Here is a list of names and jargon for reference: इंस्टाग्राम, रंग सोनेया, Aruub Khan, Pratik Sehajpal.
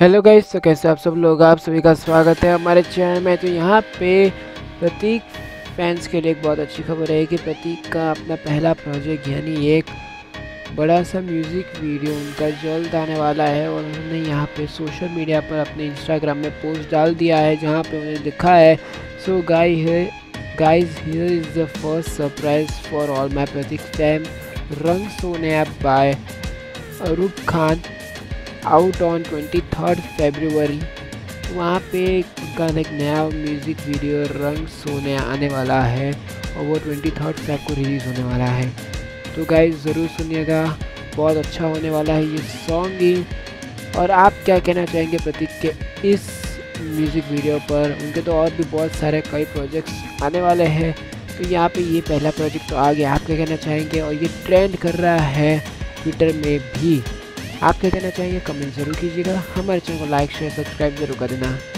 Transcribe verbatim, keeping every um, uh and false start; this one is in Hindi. हेलो गाइस, तो कैसे आप सब लोग, आप सभी का स्वागत है हमारे चैनल में। तो यहाँ पे प्रतीक फैंस के लिए एक बहुत अच्छी खबर है कि प्रतीक का अपना पहला प्रोजेक्ट यानी एक बड़ा सा म्यूज़िक वीडियो उनका जल्द आने वाला है और उन्होंने यहाँ पे सोशल मीडिया पर अपने इंस्टाग्राम में पोस्ट डाल दिया है जहाँ पे उन्हें लिखा है so guys here is the first surprise for all my Prateek fan, रंग सोनेया by Aroob Khan out on twenty third February. वहाँ पे उनका एक नया म्यूज़िक वीडियो रंग सोनेया आने वाला है और वो ट्वेंटी थर्ड फेब को रिलीज़ होने वाला है। तो गाइस ज़रूर सुनिएगा, बहुत अच्छा होने वाला है ये सॉन्ग ही। और आप क्या कहना चाहेंगे प्रतीक के इस म्यूज़िक वीडियो पर? उनके तो और भी बहुत सारे कई प्रोजेक्ट्स आने वाले हैं, तो यहाँ पे ये पहला प्रोजेक्ट तो आ गया। आप क्या कहना चाहेंगे? और ये ट्रेंड कर रहा है ट्विटर में भी, आप क्या कहना चाहिए कमेंट ज़रूर कीजिएगा। हमारे चैनल को लाइक शेयर सब्सक्राइब जरूर कर देना।